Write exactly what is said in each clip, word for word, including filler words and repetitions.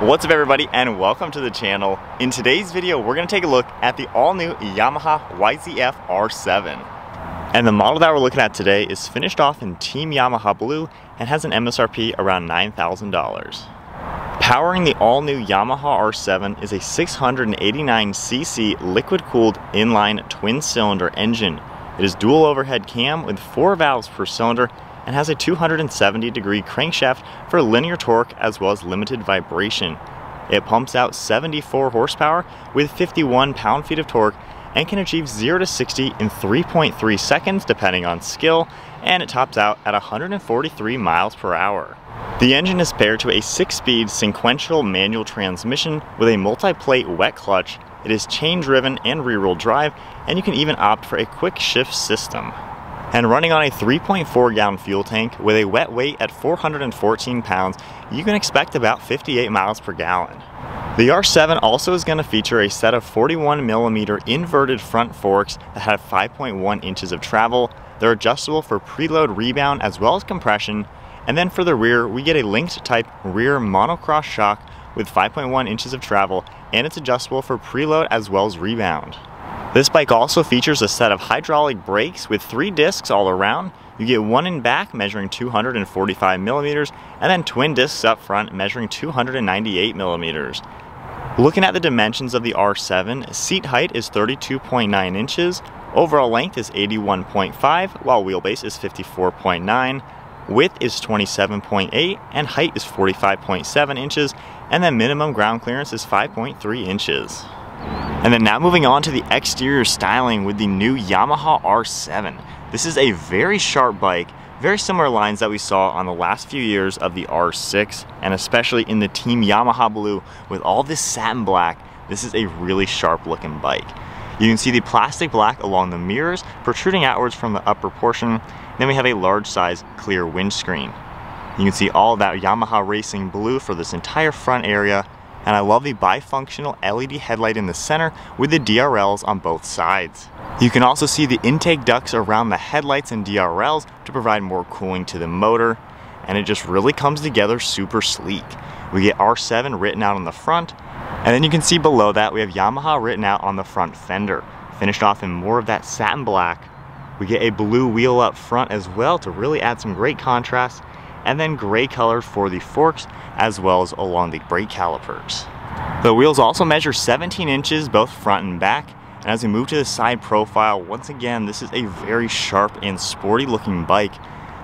What's up everybody and welcome to the channel. In today's video we're going to take a look at the all-new Yamaha Y Z F R seven. And the model that we're looking at today is finished off in Team Yamaha Blue and has an M S R P around nine thousand dollars. Powering the all-new Yamaha R seven is a six hundred eighty-nine c c liquid-cooled inline twin-cylinder engine. It is dual overhead cam with four valves per cylinder and has a two hundred seventy degree crankshaft for linear torque as well as limited vibration. It pumps out seventy-four horsepower with fifty-one pound-feet of torque and can achieve zero to sixty in three point three seconds depending on skill, and it tops out at one hundred forty-three miles per hour. The engine is paired to a six-speed sequential manual transmission with a multi-plate wet clutch. It is chain-driven and rear-wheel drive, and you can even opt for a quick shift system. And running on a three point four gallon fuel tank with a wet weight at four hundred fourteen pounds, you can expect about fifty-eight miles per gallon. The R seven also is going to feature a set of forty-one millimeter inverted front forks that have five point one inches of travel. They're adjustable for preload, rebound, as well as compression. And then for the rear, we get a linked type rear monocross shock with five point one inches of travel, and it's adjustable for preload as well as rebound. This bike also features a set of hydraulic brakes with three discs all around. You get one in back measuring two hundred forty-five millimeters, and then twin discs up front measuring two hundred ninety-eight millimeters. Looking at the dimensions of the R seven, seat height is thirty-two point nine inches, overall length is eighty-one point five, while wheelbase is fifty-four point nine. Width is twenty-seven point eight and height is forty-five point seven inches, and the minimum ground clearance is five point three inches. And then now moving on to the exterior styling with the new Yamaha R seven. This is a very sharp bike, very similar lines that we saw on the last few years of the R six, and especially in the Team Yamaha Blue with all this satin black. This is a really sharp looking bike. You can see the plastic black along the mirrors protruding outwards from the upper portion. Then we have a large size clear windscreen. You can see all that Yamaha Racing Blue for this entire front area. And I love the bifunctional L E D headlight in the center with the D R Ls on both sides. You can also see the intake ducts around the headlights and D R Ls to provide more cooling to the motor, and it just really comes together super sleek. We get R seven written out on the front, and then you can see below that we have Yamaha written out on the front fender, finished off in more of that satin black. We get a blue wheel up front as well to really add some great contrast, and then gray color for the forks as well as along the brake calipers. The wheels also measure seventeen inches both front and back, and as we move to the side profile, once again this is a very sharp and sporty looking bike.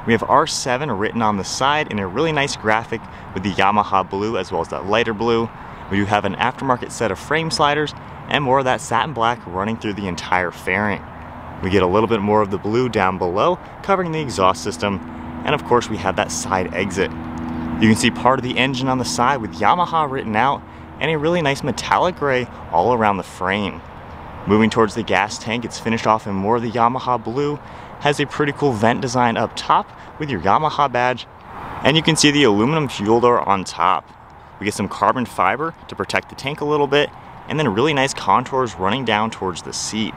We have R seven written on the side in a really nice graphic with the Yamaha Blue as well as that lighter blue. We do have an aftermarket set of frame sliders and more of that satin black running through the entire fairing. We get a little bit more of the blue down below covering the exhaust system. And of course we have that side exit. You can see part of the engine on the side with Yamaha written out and a really nice metallic gray all around the frame. Moving towards the gas tank, it's finished off in more of the Yamaha Blue, has a pretty cool vent design up top with your Yamaha badge, and you can see the aluminum fuel door on top. We get some carbon fiber to protect the tank a little bit, and then really nice contours running down towards the seat.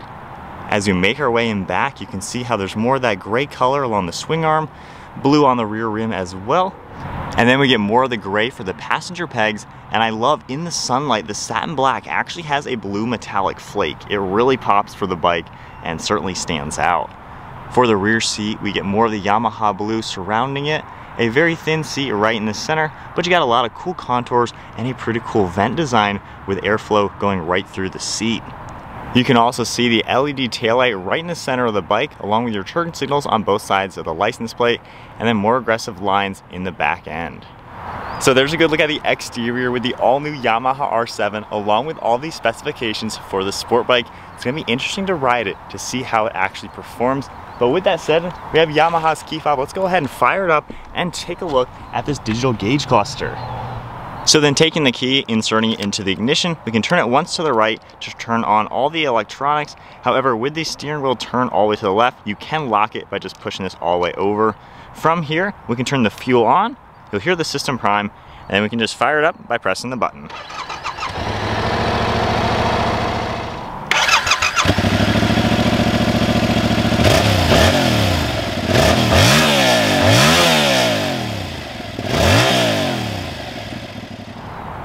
As we make our way in back, you can see how there's more of that gray color along the swing arm, blue on the rear rim as well, and then we get more of the gray for the passenger pegs. And I love in the sunlight the satin black actually has a blue metallic flake. It really pops for the bike and certainly stands out. For the rear seat, we get more of the Yamaha Blue surrounding it, a very thin seat right in the center, but you got a lot of cool contours and a pretty cool vent design with airflow going right through the seat. You can also see the L E D taillight right in the center of the bike along with your turn signals on both sides of the license plate, and then more aggressive lines in the back end. So there's a good look at the exterior with the all-new Yamaha R seven along with all these specifications for the sport bike. It's going to be interesting to ride it to see how it actually performs. But with that said, we have Yamaha's key fob. Let's go ahead and fire it up and take a look at this digital gauge cluster. So then taking the key, inserting it into the ignition, we can turn it once to the right to turn on all the electronics. However, with the steering wheel turned all the way to the left, you can lock it by just pushing this all the way over. From here, we can turn the fuel on, you'll hear the system prime, and then we can just fire it up by pressing the button.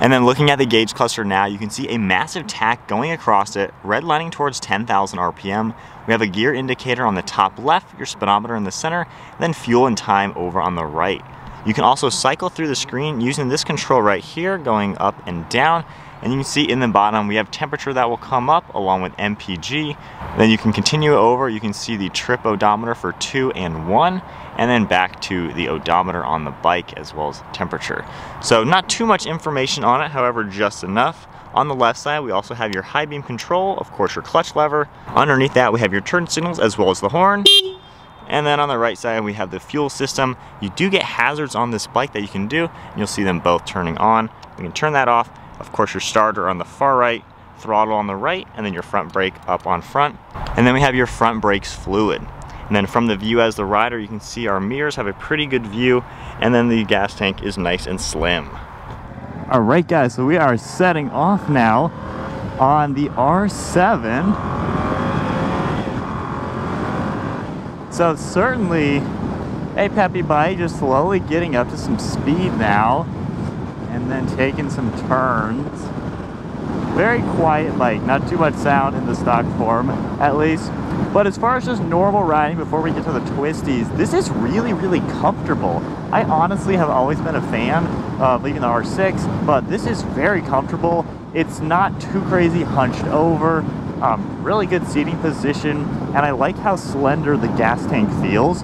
And then looking at the gauge cluster now, you can see a massive tack going across it, redlining towards ten thousand R P M. We have a gear indicator on the top left, your speedometer in the center, and then fuel and time over on the right. You can also cycle through the screen using this control right here, going up and down. And you can see in the bottom, we have temperature that will come up along with M P G. Then you can continue over, you can see the trip odometer for two and one, and then back to the odometer on the bike as well as temperature. So not too much information on it, however, just enough. On the left side, we also have your high beam control, of course your clutch lever. Underneath that, we have your turn signals as well as the horn. And then on the right side, we have the fuel system. You do get hazards on this bike that you can do, and you'll see them both turning on. You can turn that off. Of course, your starter on the far right, throttle on the right, and then your front brake up on front. And then we have your front brake's fluid. And then from the view as the rider, you can see our mirrors have a pretty good view, and then the gas tank is nice and slim. All right, guys, so we are setting off now on the R seven. So certainly a peppy bike, just slowly getting up to some speed now, and then taking some turns. Very quiet bike, not too much sound in the stock form, at least. But as far as just normal riding, before we get to the twisties, this is really, really comfortable. I honestly have always been a fan of leaving the R six, but this is very comfortable. It's not too crazy hunched over. Um, really good seating position, and I like how slender the gas tank feels.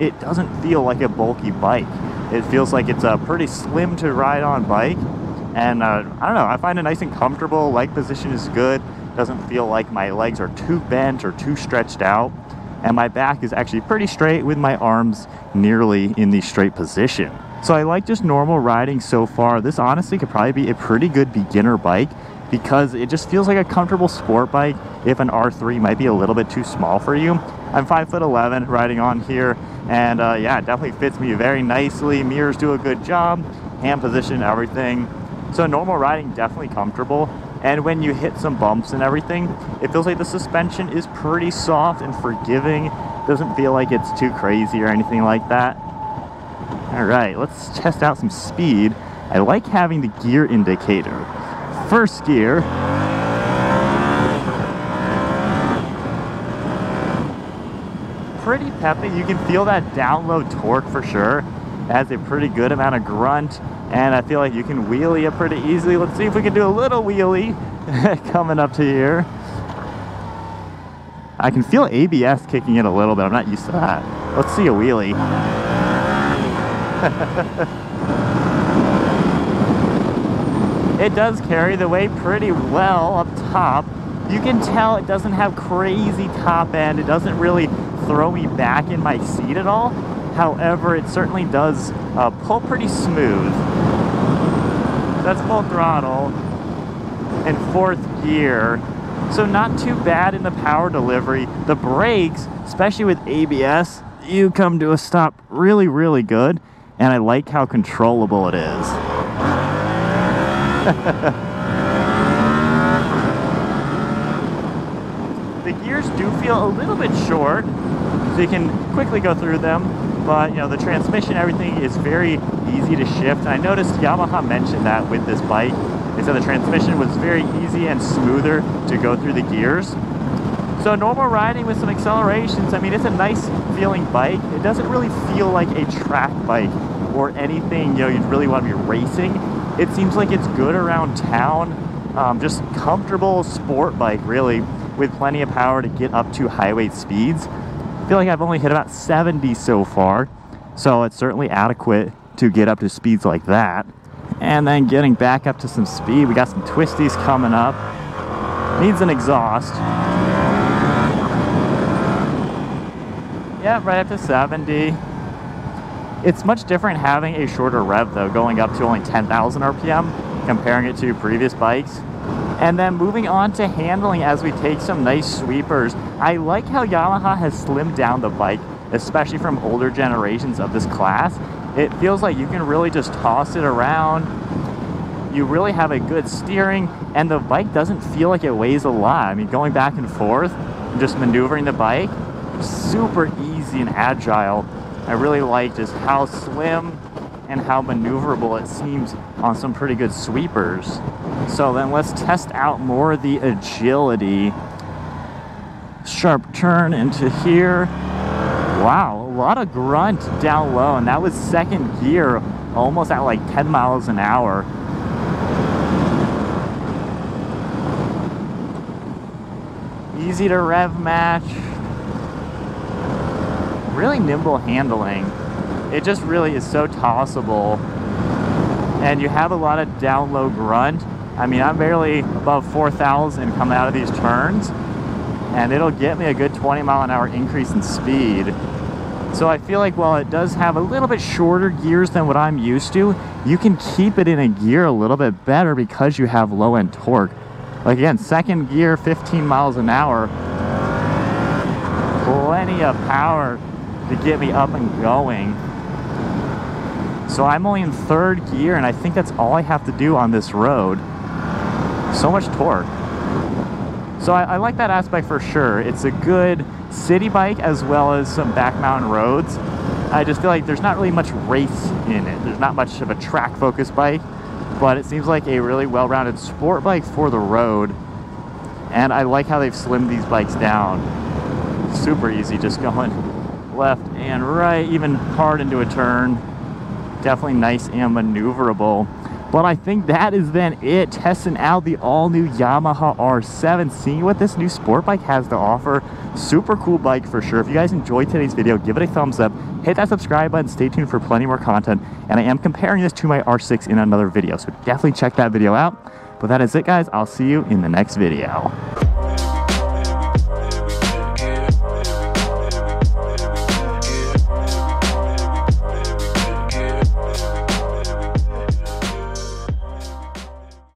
It doesn't feel like a bulky bike. It feels like it's a pretty slim to ride on bike, and uh, I don't know, I find it nice and comfortable. Leg position is good. Doesn't feel like my legs are too bent or too stretched out, and my back is actually pretty straight with my arms nearly in the straight position. So I like just normal riding so far. This honestly could probably be a pretty good beginner bike because it just feels like a comfortable sport bike if an R three might be a little bit too small for you. I'm five foot eleven riding on here, and uh, yeah, it definitely fits me very nicely. Mirrors do a good job, hand position, everything. So normal riding, definitely comfortable. And when you hit some bumps and everything, it feels like the suspension is pretty soft and forgiving. Doesn't feel like it's too crazy or anything like that. All right, let's test out some speed. I like having the gear indicator. First gear. Pretty peppy. You can feel that down low torque for sure. It has a pretty good amount of grunt, and I feel like you can wheelie it pretty easily. Let's see if we can do a little wheelie coming up to here. I can feel A B S kicking in a little bit. I'm not used to that. Let's see a wheelie. It does carry the weight pretty well up top. You can tell it doesn't have crazy top end. It doesn't really throw me back in my seat at all. However, it certainly does uh, pull pretty smooth. That's full throttle and fourth gear. So not too bad in the power delivery. The brakes, especially with A B S, you come to a stop really, really good. And I like how controllable it is. The gears do feel a little bit short, so you can quickly go through them, but you know, the transmission, everything is very easy to shift. I noticed Yamaha mentioned that with this bike. They said the transmission was very easy and smoother to go through the gears. So normal riding with some accelerations, I mean, it's a nice feeling bike. It doesn't really feel like a track bike or anything, you know, you'd really want to be racing. It seems like it's good around town, um, just comfortable sport bike really, with plenty of power to get up to highway speeds. I feel like I've only hit about seventy so far, so it's certainly adequate to get up to speeds like that. And then getting back up to some speed, we got some twisties coming up. Needs an exhaust. Yeah, right up to seventy. It's much different having a shorter rev though, going up to only ten thousand R P M, comparing it to previous bikes. And then moving on to handling as we take some nice sweepers. I like how Yamaha has slimmed down the bike, especially from older generations of this class. It feels like you can really just toss it around. You really have a good steering, and the bike doesn't feel like it weighs a lot. I mean, going back and forth, just maneuvering the bike, super easy and agile. I really like just how slim and how maneuverable it seems on some pretty good sweepers. So then let's test out more of the agility. Sharp turn into here. Wow, a lot of grunt down low, and that was second gear, almost at like ten miles an hour. Easy to rev match. Really nimble handling. It just really is so tossable. And you have a lot of down low grunt. I mean, I'm barely above four thousand coming out of these turns, and it'll get me a good twenty mile an hour increase in speed. So I feel like while it does have a little bit shorter gears than what I'm used to, you can keep it in a gear a little bit better because you have low end torque. Like again, second gear, fifteen miles an hour. Plenty of power to get me up and going. So I'm only in third gear, and I think that's all I have to do on this road. So much torque. So I, I like that aspect for sure. It's a good city bike as well as some back mountain roads. I just feel like there's not really much race in it. There's not much of a track focused bike, but it seems like a really well-rounded sport bike for the road. And I like how they've slimmed these bikes down. Super easy, just going left and right, even hard into a turn. Definitely nice and maneuverable. But I think that is then it, testing out the all-new Yamaha R seven, seeing what this new sport bike has to offer. Super cool bike for sure. If you guys enjoyed today's video, give it a thumbs up, hit that subscribe button, stay tuned for plenty more content, and I am comparing this to my R six in another video, so definitely check that video out. But that is it, guys. I'll see you in the next video.